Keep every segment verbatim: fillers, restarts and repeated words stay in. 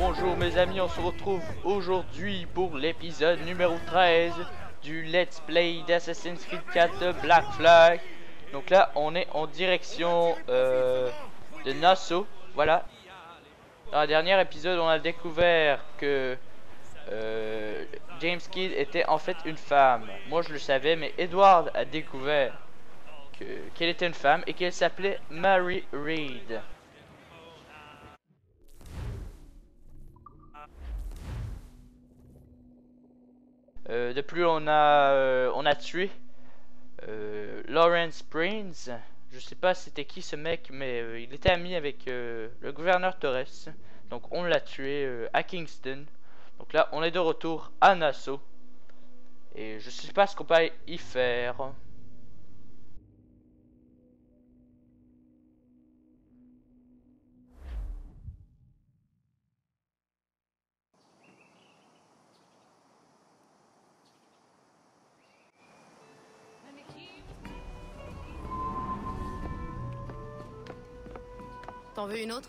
Bonjour mes amis, on se retrouve aujourd'hui pour l'épisode numéro treize du Let's Play d'Assassin's Creed quatre de Black Flag. Donc là on est en direction euh, de Nassau, voilà. Dans le dernier épisode on a découvert que euh, James Kidd était en fait une femme. Moi je le savais, mais Edward a découvert qu'elle qu était une femme et qu'elle s'appelait Mary Read. Euh, de plus, on a, euh, on a tué euh, Lawrence Prince. Je sais pas c'était qui ce mec, mais euh, il était ami avec euh, le gouverneur Torres. Donc on l'a tué euh, à Kingston. Donc là, on est de retour à Nassau. Et je sais pas ce qu'on peut y faire. T'en veux une autre?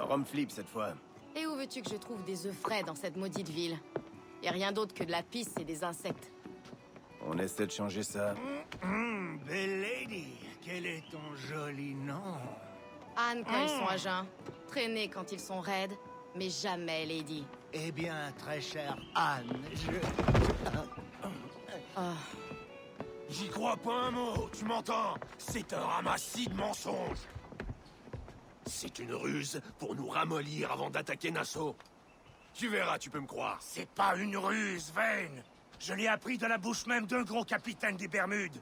Rome flip cette fois. Et où veux-tu que je trouve des œufs frais dans cette maudite ville? Y a rien d'autre que de la pisse et des insectes. On essaie de changer ça. Mmh, mmh, belle lady, quel est ton joli nom? Anne quand mmh. ils sont à jeun, traînée quand ils sont raides, mais jamais lady. Eh bien, très chère Anne, je... Oh. J'y crois pas un mot, tu m'entends? C'est un ramassis de mensonges. C'est une ruse pour nous ramollir avant d'attaquer Nassau. Tu verras, tu peux me croire. C'est pas une ruse, Vane. Je l'ai appris de la bouche même d'un gros capitaine des Bermudes.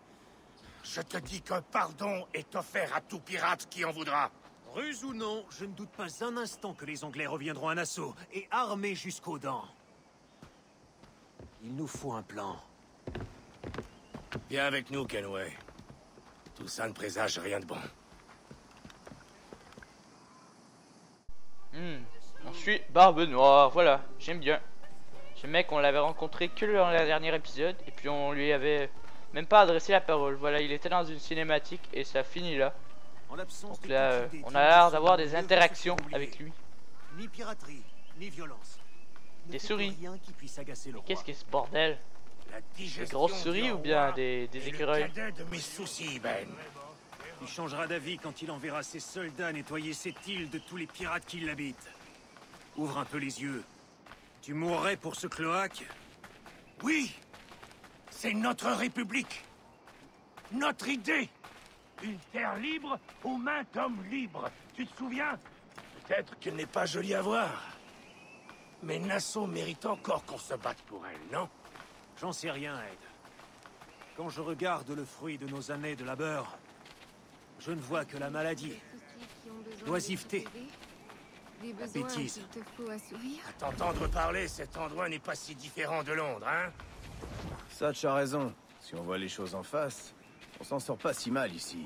Je te dis qu'un pardon est offert à tout pirate qui en voudra. Ruse ou non, je ne doute pas un instant que les Anglais reviendront à Nassau, et armés jusqu'aux dents. Il nous faut un plan. Viens avec nous, Kenway. Tout ça ne présage rien de bon. Hmm. Ensuite, Barbe Noire, voilà, j'aime bien. Ce mec, on l'avait rencontré que dans le dernier épisode, et puis on lui avait même pas adressé la parole. Voilà, il était dans une cinématique, et ça finit là. En Donc là, euh, on a l'air d'avoir des interactions avec lui. Ni piraterie, ni violence. Des souris. Qu'est-ce que ce bordel? Des grosses souris ou bien des, des écureuils? De mes soucis, Ben. Il changera d'avis quand il enverra ses soldats nettoyer cette île de tous les pirates qui l'habitent. Ouvre un peu les yeux. Tu mourrais pour ce cloaque? Oui! C'est notre République! Notre idée! Une terre libre aux mains d'hommes libres. Tu te souviens? Peut-être qu'elle n'est pas jolie à voir. Mais Nassau mérite encore qu'on se batte pour elle, non? J'en sais rien, Ed. Quand je regarde le fruit de nos années de labeur... je ne vois que la maladie, l'oisiveté, la bêtise. À t'entendre parler, cet endroit n'est pas si différent de Londres, hein? Ça, tu as raison. Si on voit les choses en face, on s'en sort pas si mal ici.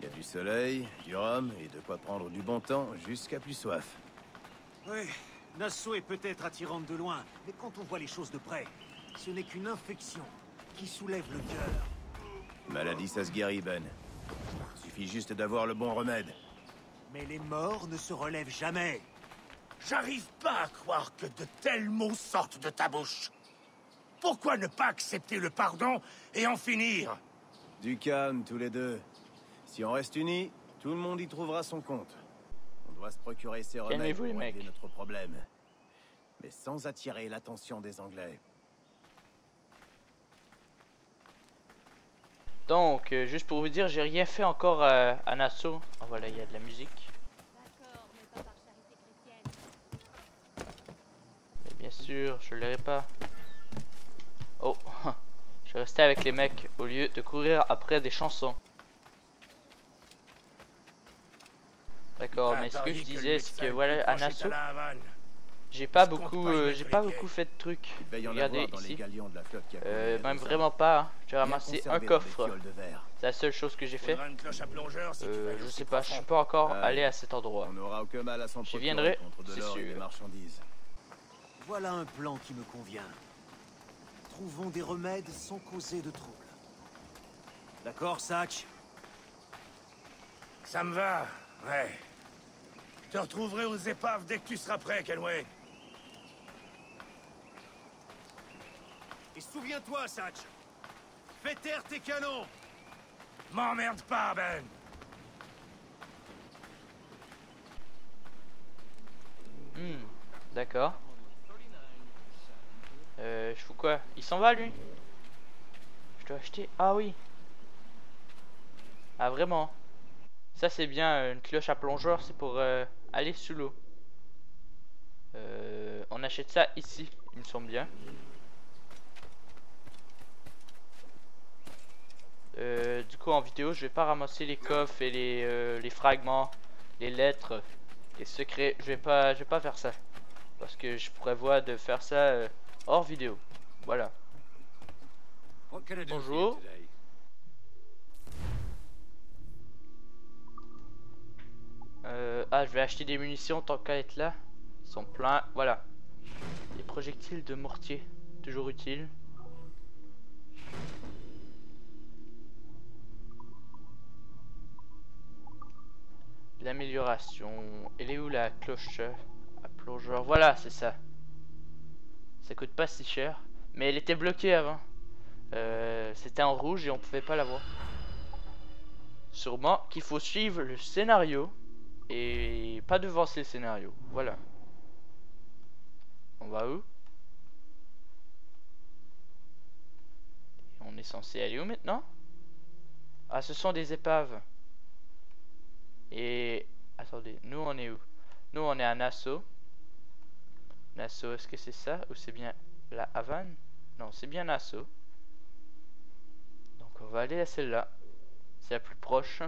Il y a du soleil, du rhum et de quoi prendre du bon temps jusqu'à plus soif. Oui, Nassau est peut-être attirante de loin, mais quand on voit les choses de près, ce n'est qu'une infection qui soulève le cœur. Maladie, ça se guérit, Ben. Suffit juste d'avoir le bon remède. Mais les morts ne se relèvent jamais. J'arrive pas à croire que de tels mots sortent de ta bouche. Pourquoi ne pas accepter le pardon et en finir? Du calme, tous les deux. Si on reste unis, tout le monde y trouvera son compte. On doit se procurer ces remèdes pour régler notre problème. Mais sans attirer l'attention des Anglais. Donc, euh, juste pour vous dire, j'ai rien fait encore euh, à Nassau. Oh, voilà, il y a de la musique. Mais bien sûr, je l'aurai pas. Oh, je vais rester avec les mecs au lieu de courir après des chansons. D'accord, mais ce que je disais, c'est que voilà, à Nassau, j'ai pas beaucoup, euh, j'ai pas beaucoup fait de trucs. Regardez ici, euh, même vraiment pas. Hein. J'ai ramassé un coffre. C'est la seule chose que j'ai fait. Euh, je sais pas, je suis pas encore allé à cet endroit. J'y viendrai, c'est sûr. Voilà un plan qui me convient. Trouvons des remèdes sans causer de troubles. D'accord, Sachs? Ça me va. Ouais. te retrouverai aux épaves dès que tu seras prêt, Kenway. Et souviens-toi, Sachs. Fais taire tes canons. M'emmerde pas, Ben. Hmm, d'accord. Euh, je fous quoi? Il s'en va, lui? Je dois acheter... Ah oui. Ah, vraiment? Ça, c'est bien, une cloche à plongeur, c'est pour euh, aller sous l'eau. Euh, on achète ça ici, il me semble bien. Euh, du coup, en vidéo, je vais pas ramasser les coffres et les, euh, les fragments, les lettres, les secrets. Je vais pas, je vais pas faire ça. Parce que je prévois de faire ça euh, hors vidéo. Voilà. Bonjour. Euh, ah, je vais acheter des munitions tant qu'à être là. Ils sont pleins. Voilà. Des projectiles de mortier. Toujours utile. L'amélioration. Elle est où la cloche à plongeur? Voilà, c'est ça. Ça coûte pas si cher. Mais elle était bloquée avant. Euh, C'était en rouge et on pouvait pas la voir. Sûrement qu'il faut suivre le scénario. Et pas devancer le scénario. Voilà. On va où? On est censé aller où maintenant? Ah, ce sont des épaves. Et... Attendez, nous on est où? Nous on est à Nassau. Nassau, est-ce que c'est ça? Ou c'est bien la Havane? Non, c'est bien Nassau. Donc on va aller à celle-là. C'est la plus proche.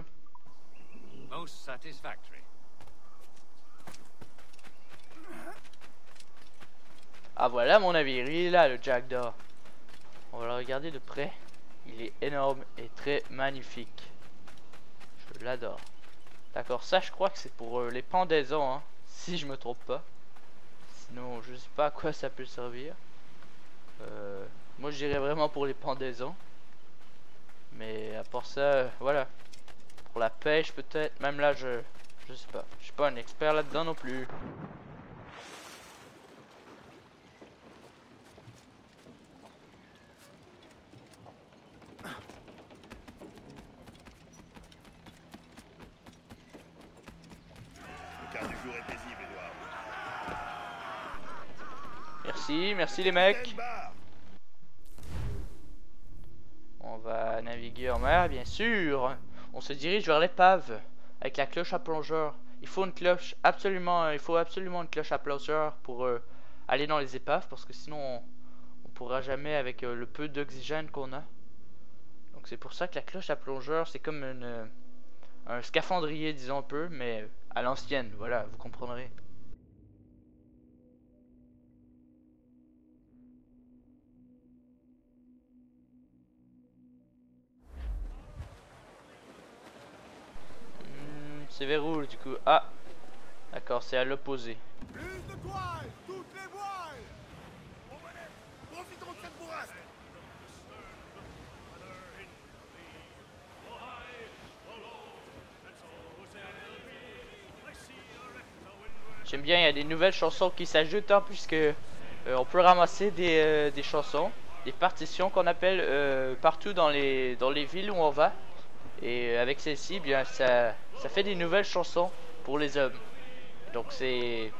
Most satisfactory. Ah voilà mon navire, il est là le Jackdaw. On va le regarder de près. Il est énorme et très magnifique. Je l'adore. D'accord, ça je crois que c'est pour euh, les pendaisons, hein, si je me trompe pas. Sinon je sais pas à quoi ça peut servir. Euh, moi j'irais vraiment pour les pendaisons. Mais à part ça, euh, voilà. Pour la pêche peut-être, même là je je sais pas, je suis pas un expert là-dedans non plus. Le quart du jour est paisible, Edouard. Merci, merci les mecs. On va naviguer en mer, bien sûr. On se dirige vers l'épave avec la cloche à plongeur. Il faut une cloche absolument, il faut absolument une cloche à plongeur pour euh, aller dans les épaves parce que sinon on, on pourra jamais avec euh, le peu d'oxygène qu'on a. Donc c'est pour ça que la cloche à plongeur c'est comme une, euh, un scaphandrier disons un peu, mais à l'ancienne. Voilà, vous comprendrez. C'est vers où du coup? Ah, d'accord, c'est à l'opposé. J'aime bien, il y a des nouvelles chansons qui s'ajoutent hein, puisque euh, on peut ramasser des, euh, des chansons, des partitions qu'on appelle euh, partout dans les dans les villes où on va. Et avec celle-ci, bien ça, ça fait des nouvelles chansons pour les hommes. Donc c'est,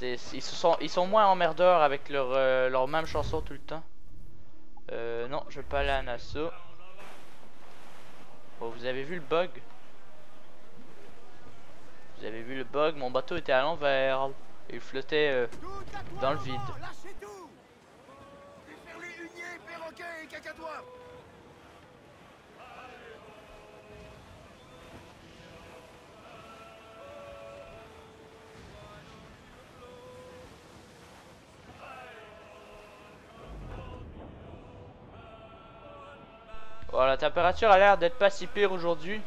ils se sont, ils sont moins emmerdeurs avec leur, euh, leur même chanson tout le temps. Euh, non, je vais pas aller à Nassau. Bon, vous avez vu le bug? Vous avez vu le bug? Mon bateau était à l'envers. Il flottait euh, dans le vide. Bon, la température a l'air d'être pas si pire aujourd'hui.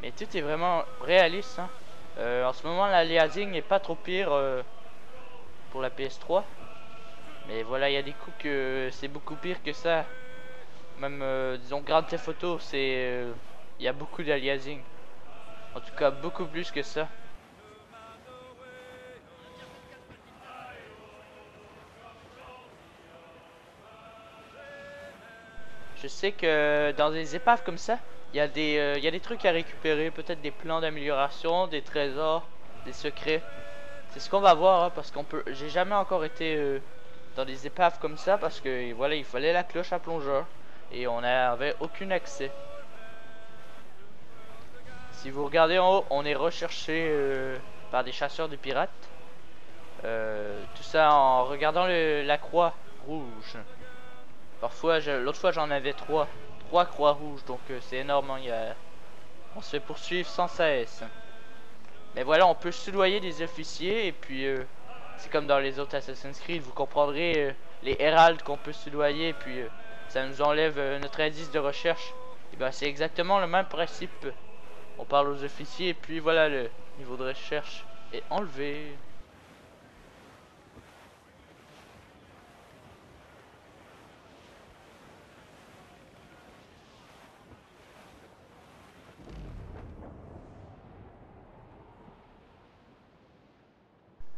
Mais tout est vraiment réaliste. Hein. Euh, en ce moment, l'aliasing n'est pas trop pire euh, pour la P S trois. Mais voilà, il y a des coups que c'est beaucoup pire que ça même euh, disons Grand Theft Auto, c'est il y a beaucoup d'aliasing, en tout cas beaucoup plus que ça. Je sais que dans des épaves comme ça, il y a des euh, y a des trucs à récupérer, peut-être des plans d'amélioration, des trésors, des secrets. C'est ce qu'on va voir, hein, parce qu'on peut. J'ai jamais encore été euh, dans des épaves comme ça, parce que voilà, il fallait la cloche à plongeur et on n'avait aucun accès. Si vous regardez en haut, on est recherché euh, par des chasseurs de pirates. Euh, tout ça en regardant le, la croix rouge. Parfois, l'autre fois j'en avais trois, trois croix rouges, donc euh, c'est énorme. Hein, y a... On se fait poursuivre sans cesse. Mais voilà, on peut soudoyer des officiers et puis euh, c'est comme dans les autres Assassin's Creed, vous comprendrez euh, les héralds qu'on peut soudoyer et puis euh, ça nous enlève euh, notre indice de recherche. Et ben c'est exactement le même principe. On parle aux officiers et puis voilà, le niveau de recherche est enlevé.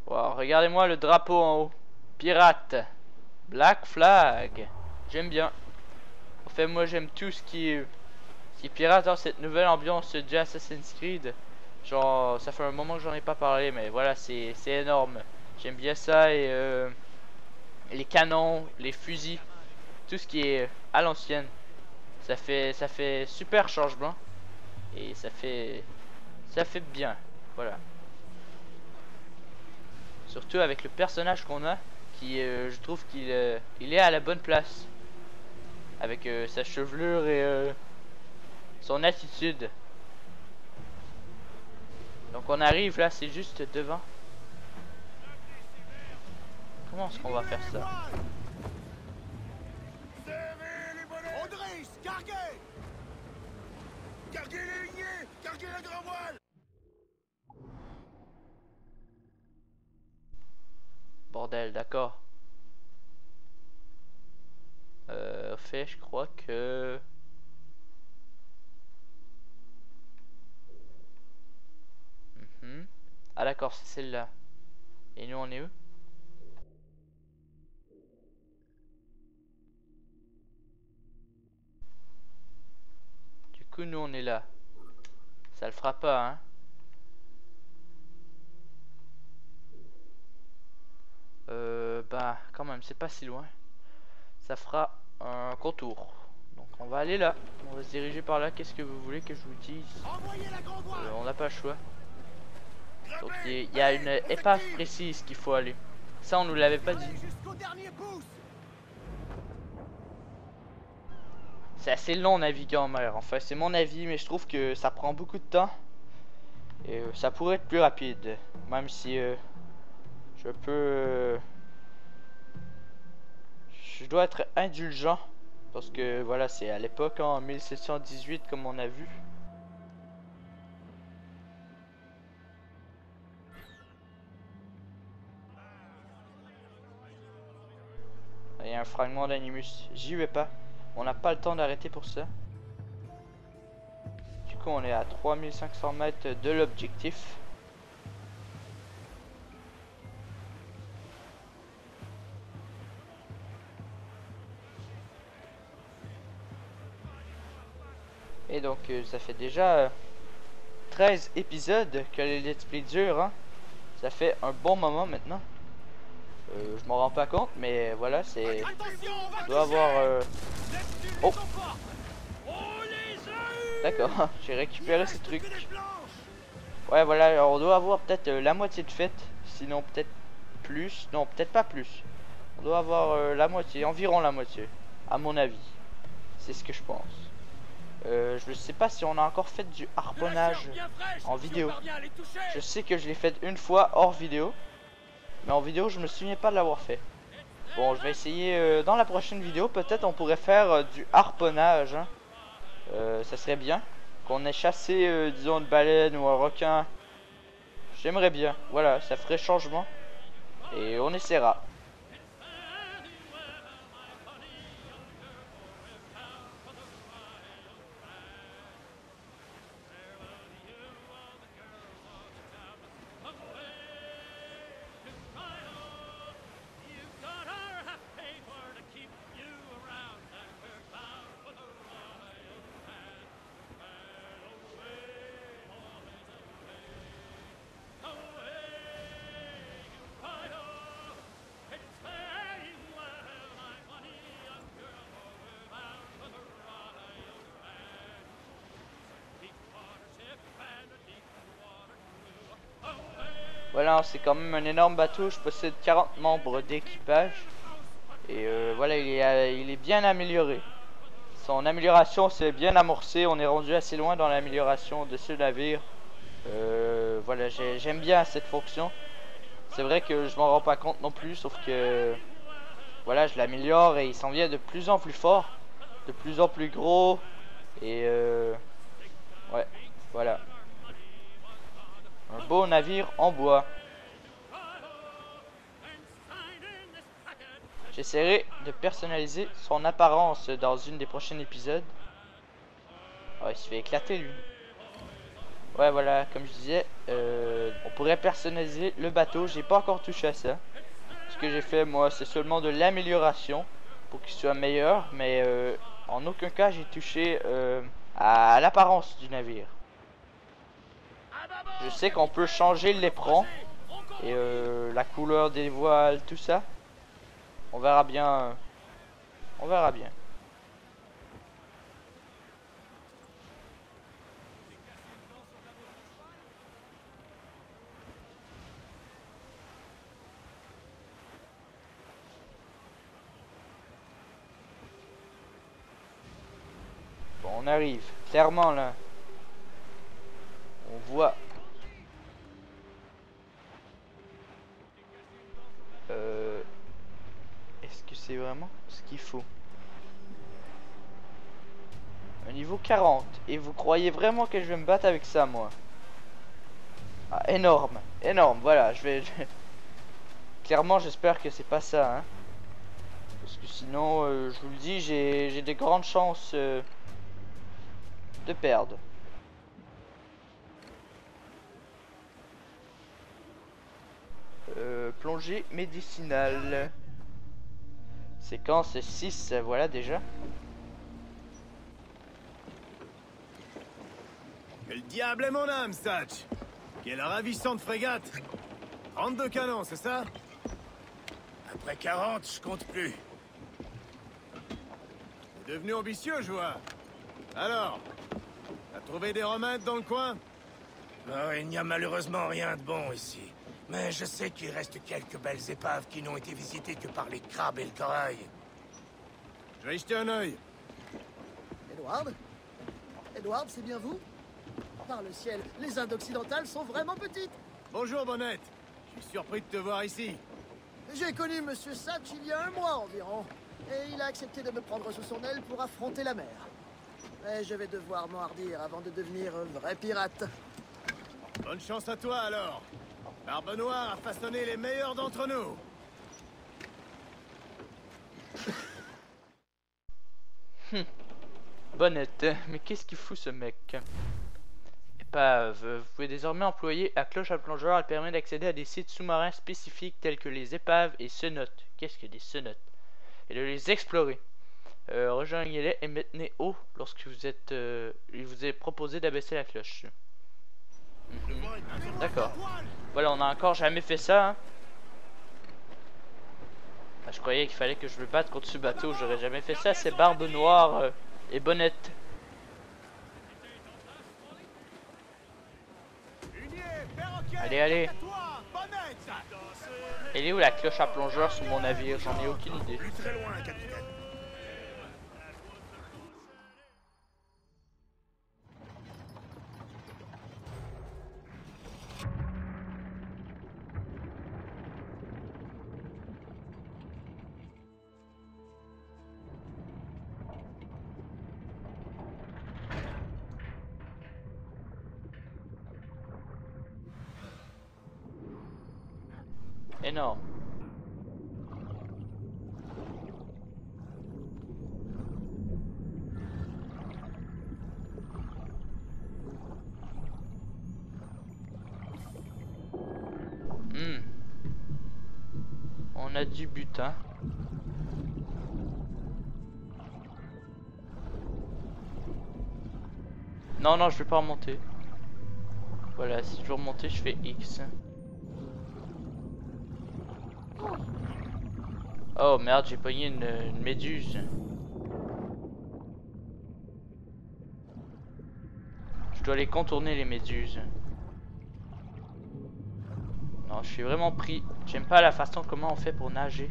Wow, regardez-moi le drapeau en haut. Pirate. Black Flag. J'aime bien. En fait, moi j'aime tout ce qui est, qui est pirate dans cette nouvelle ambiance de Assassin's Creed. Genre, ça fait un moment que j'en ai pas parlé, mais voilà, c'est énorme. J'aime bien ça et euh, les canons, les fusils, tout ce qui est à l'ancienne. Ça fait, ça fait super changement et ça fait, ça fait bien. Voilà. Surtout avec le personnage qu'on a, qui euh, je trouve qu'il euh, il est à la bonne place. Avec euh, sa chevelure et euh, son attitude. Donc on arrive là, c'est juste devant. Comment est-ce qu'on va faire ça? Bordel, d'accord. Euh, en fait, je crois que... Mm-hmm. Ah d'accord, c'est celle-là. Et nous, on est où? Du coup, nous, on est là. Ça le fera pas, hein. Euh, bah quand même c'est pas si loin, ça fera un contour, donc on va aller là, on va se diriger par là. Qu'est-ce que vous voulez que je vous dise? Euh, on n'a pas le choix, donc il y, y a une épave précise qu'il faut aller, ça on nous l'avait pas dit. C'est assez long naviguer en mer, enfin c'est mon avis, mais je trouve que ça prend beaucoup de temps et euh, ça pourrait être plus rapide, même si euh, je peux... Je dois être indulgent parce que voilà, c'est à l'époque, hein, en mille sept cent dix-huit comme on a vu. Il y a un fragment d'animus. J'y vais pas. On n'a pas le temps d'arrêter pour ça. Du coup, on est à trois mille cinq cents mètres de l'objectif. Et donc euh, ça fait déjà euh, treize épisodes que les let's play durent, hein. Ça fait un bon moment maintenant. Euh, je m'en rends pas compte, mais voilà, c'est... On doit avoir... Euh... Oh. D'accord, j'ai récupéré ces trucs. Ouais, voilà, alors on doit avoir peut-être euh, la moitié de fête, sinon peut-être plus. Non, peut-être pas plus. On doit avoir euh, la moitié, environ la moitié, à mon avis. C'est ce que je pense. Euh, je ne sais pas si on a encore fait du harponnage en vidéo. Je sais que je l'ai fait une fois hors vidéo, mais en vidéo je me souviens pas de l'avoir fait. Bon, je vais essayer euh, dans la prochaine vidéo. Peut-être on pourrait faire euh, du harponnage, hein. euh, Ça serait bien qu'on ait chassé euh, disons une baleine ou un requin. J'aimerais bien, voilà, ça ferait changement. Et on essaiera. Voilà, c'est quand même un énorme bateau. Je possède quarante membres d'équipage. Et euh, voilà, il est, il est bien amélioré. Son amélioration s'est bien amorcée. On est rendu assez loin dans l'amélioration de ce navire. Euh, voilà, j'aime bien cette fonction. C'est vrai que je m'en rends pas compte non plus, sauf que voilà, je l'améliore et il s'en vient de plus en plus fort, de plus en plus gros. Et euh, ouais, voilà. Un beau navire en bois. J'essaierai de personnaliser son apparence dans une des prochains épisodes. Oh, il se fait éclater lui. Ouais, voilà, comme je disais, euh, on pourrait personnaliser le bateau. J'ai pas encore touché à ça. Ce que j'ai fait moi, c'est seulement de l'amélioration pour qu'il soit meilleur, mais euh, en aucun cas j'ai touché euh, à l'apparence du navire. Je sais qu'on peut changer l'éperon et euh, la couleur des voiles, tout ça. On verra bien. On verra bien. Bon, on arrive. Clairement là. On voit. Euh, Est-ce que c'est vraiment ce qu'il faut? Un niveau quarante. Et vous croyez vraiment que je vais me battre avec ça, moi? Ah, énorme. Énorme, voilà. Je vais... Je... Clairement, j'espère que c'est pas ça, hein. Parce que sinon, euh, je vous le dis, j'ai des grandes chances euh, de perdre. Euh, plongée médicinale. Séquence six, voilà déjà. Quel diable est mon âme, Sachs! Quelle ravissante frégate! trente-deux canons, c'est ça? Après quarante, je compte plus. T'es devenu ambitieux, je vois. Alors, t'as trouvé des remèdes dans le coin? Oh, il n'y a malheureusement rien de bon ici. Mais je sais qu'il reste quelques belles épaves qui n'ont été visitées que par les crabes et le corail. Je vais y jeter un œil. Edward? Edward, c'est bien vous? Par le ciel, les Indes occidentales sont vraiment petites. Bonjour, Bonnet. Je suis surpris de te voir ici. J'ai connu Monsieur Sachs il y a un mois environ. Et il a accepté de me prendre sous son aile pour affronter la mer. Mais je vais devoir m'enhardir avant de devenir un vrai pirate. Bonne chance à toi, alors. Barbe Noire a façonné les meilleurs d'entre nous. Hum. Bonnette, mais qu'est-ce qu'il fout ce mec? Épave. Vous pouvez désormais employer à cloche à plongeur. Elle permet d'accéder à des sites sous-marins spécifiques tels que les épaves et cenotes. Qu'est-ce que des cenotes? Et de les explorer. Euh, Rejoignez-les et maintenez haut lorsque vous êtes. Euh, il vous est proposé d'abaisser la cloche. Mm-hmm. D'accord. Voilà, on n'a encore jamais fait ça, hein. Bah, je croyais qu'il fallait que je me batte contre ce bateau. J'aurais jamais fait ça. C'est Barbe Noire euh, et Bonnet. Allez, allez. Elle est où la cloche à plongeur sur mon navire? J'en ai aucune idée. Énorme. Hmm. On a du butin. Non, non, je vais pas remonter. Voilà, si je veux remonter, je fais X. Oh merde, j'ai pogné une, une méduse. Je dois les contourner, les méduses. Non, je suis vraiment pris. J'aime pas la façon comment on fait pour nager.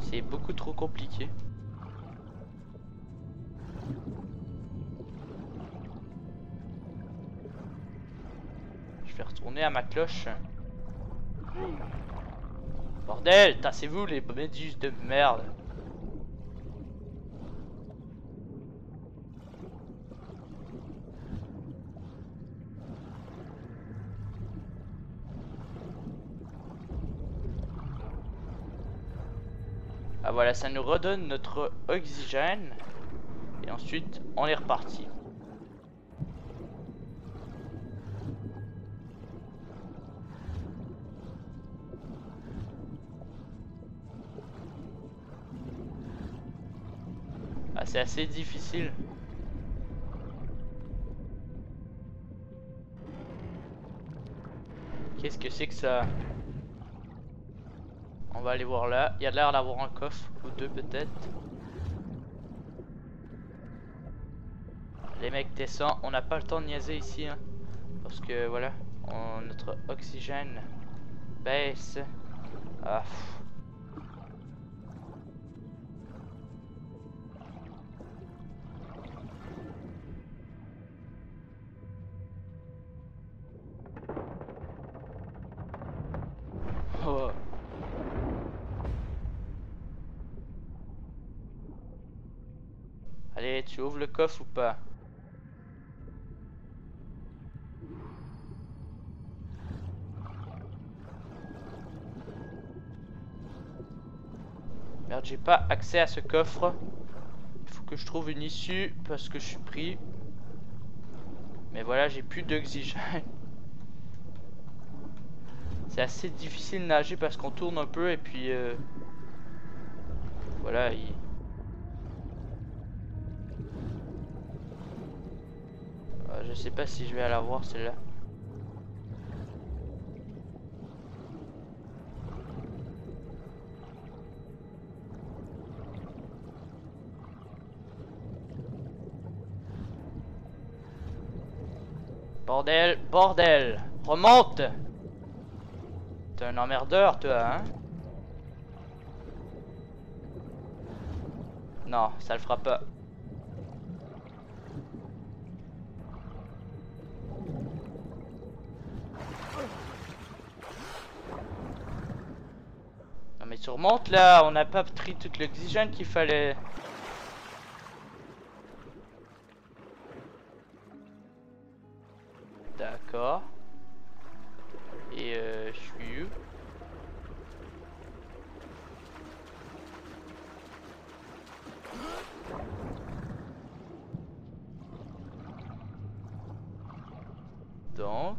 C'est beaucoup trop compliqué. Je vais retourner à ma cloche. Bordel, tassez-vous les méduses de merde. Ah voilà, ça nous redonne notre oxygène. Et ensuite, on est reparti. Ah, c'est assez difficile. Qu'est-ce que c'est que ça ? On va aller voir là, il y a l'air d'avoir un coffre ou deux peut-être. Les mecs descendent, on n'a pas le temps de niaiser ici hein, parce que voilà, on, notre oxygène baisse. Ah, pff. Tu ouvres le coffre ou pas? Merde, j'ai pas accès à ce coffre. Il faut que je trouve une issue parce que je suis pris. Mais voilà, j'ai plus d'oxygène. C'est assez difficile de nager parce qu'on tourne un peu et puis euh... voilà. Il... Je sais pas si je vais aller la voir celle-là. Bordel, bordel, remonte. T'es un emmerdeur toi hein. Non, ça le fera pas. Tu remontes là, on n'a pas pris tout l'oxygène qu'il fallait. D'accord. Et euh, je suis où? Donc...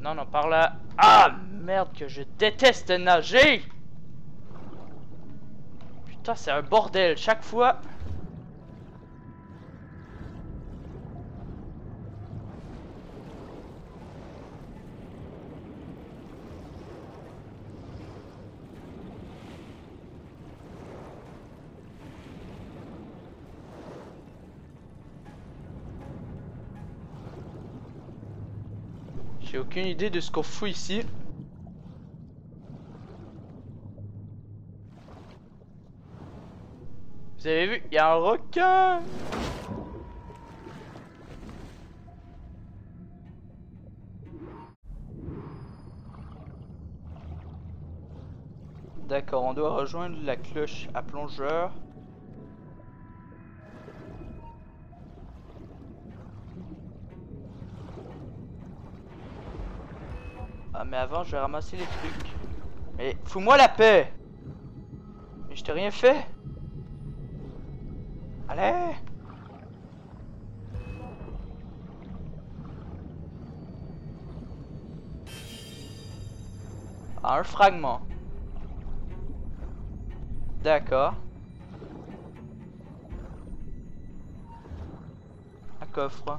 Non, non, par là. Ah, merde que je déteste nager. Putain, c'est un bordel chaque fois. J'ai aucune idée de ce qu'on fout ici. Vous avez vu, il y a un requin. D'accord, on doit rejoindre la cloche à plongeur. Mais avant je vais ramasser les trucs. Mais fous-moi la paix. Mais je t'ai rien fait. Allez. Ah, un fragment. D'accord. Un coffre.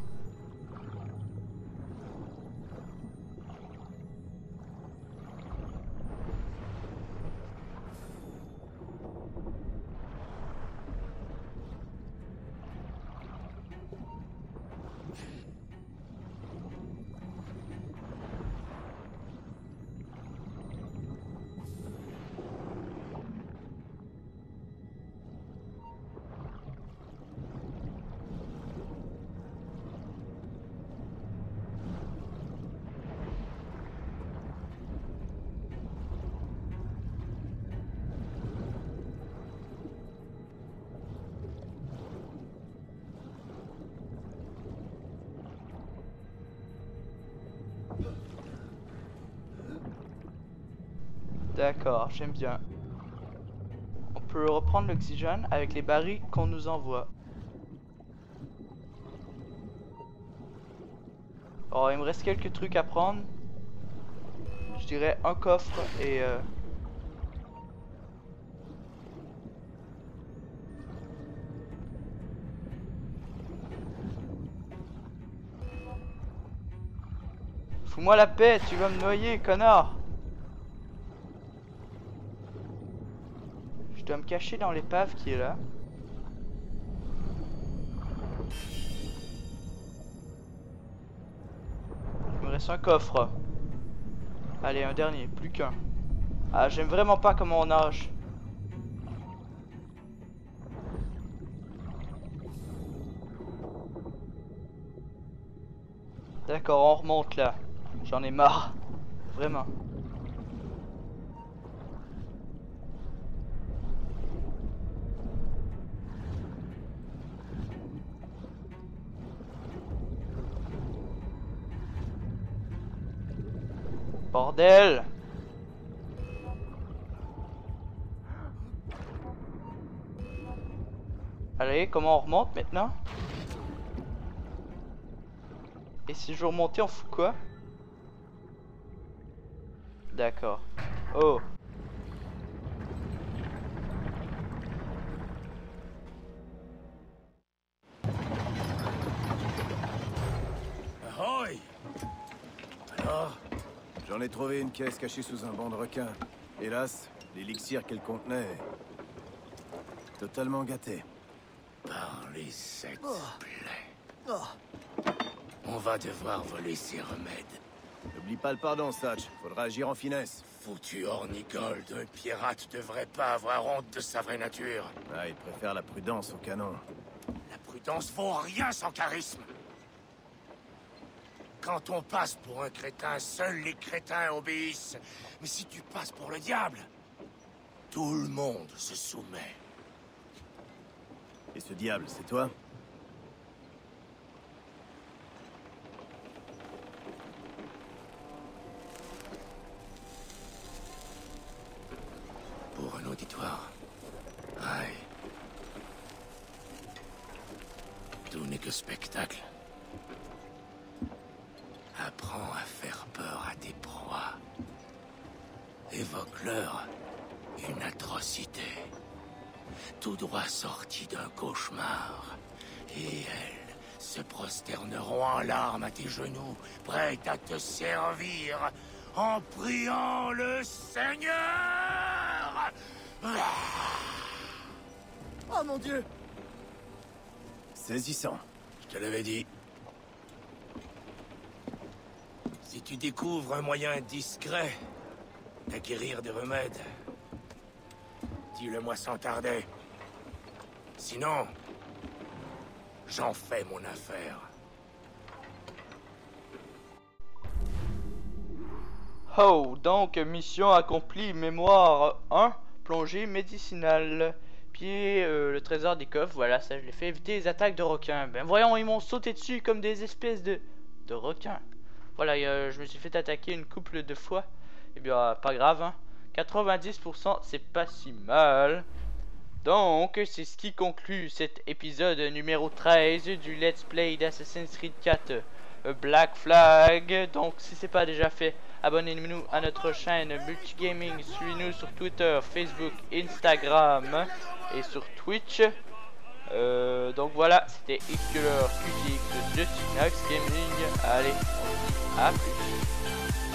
D'accord, j'aime bien. On peut reprendre l'oxygène avec les barils qu'on nous envoie. Alors, il me reste quelques trucs à prendre. Je dirais un coffre et... Euh... Fous-moi la paix, tu vas me noyer, connard! Je dois me cacher dans l'épave qui est là. Il me reste un coffre. Allez, un dernier, plus qu'un. Ah, j'aime vraiment pas comment on nage. D'accord, on remonte là. J'en ai marre. Vraiment. Bordel! Allez, comment on remonte maintenant? Et si je remontais, on fout quoi? D'accord. Oh! Ahoy! Alors? J'en ai trouvé une caisse cachée sous un banc de requin. Hélas, l'élixir qu'elle contenait est totalement gâté. Par les sept plaies. Oh. On va devoir voler ses remèdes. N'oublie pas le pardon, Sachs. Faudra agir en finesse. Foutu Hornigold, un pirate devrait pas avoir honte de sa vraie nature. Ah, il préfère la prudence au canon. La prudence vaut rien sans charisme. Quand on passe pour un crétin, seuls les crétins obéissent. Mais si tu passes pour le diable, tout le monde se soumet. Et ce diable, c'est toi? Pour un auditoire. Aïe. Tout n'est que spectacle. Apprends à faire peur à tes proies. Évoque-leur une atrocité, tout droit sortie d'un cauchemar, et elles se prosterneront en larmes à tes genoux, prêtes à te servir, en priant le Seigneur. Oh mon Dieu! Saisissant. Je te l'avais dit. Si tu découvres un moyen discret d'acquérir des remèdes, dis-le-moi sans tarder. Sinon, j'en fais mon affaire. Oh, donc mission accomplie, mémoire un, plongée médicinale. Puis euh, le trésor des coffres, voilà, ça je l'ai fait. Éviter les attaques de requins. Ben voyons, ils m'ont sauté dessus comme des espèces de, de requins. Voilà, euh, je me suis fait attaquer une couple de fois. Eh bien, euh, pas grave, hein. quatre-vingt-dix pour cent, c'est pas si mal. Donc, c'est ce qui conclut cet épisode numéro treize du Let's Play d'Assassin's Creed quatre euh, Black Flag. Donc, si c'est pas déjà fait, abonnez-nous à notre chaîne Multigaming. Suivez-nous sur Twitter, Facebook, Instagram et sur Twitch. Euh, donc voilà, c'était X Q L Q G X de Sinax Gaming. Allez, à plus.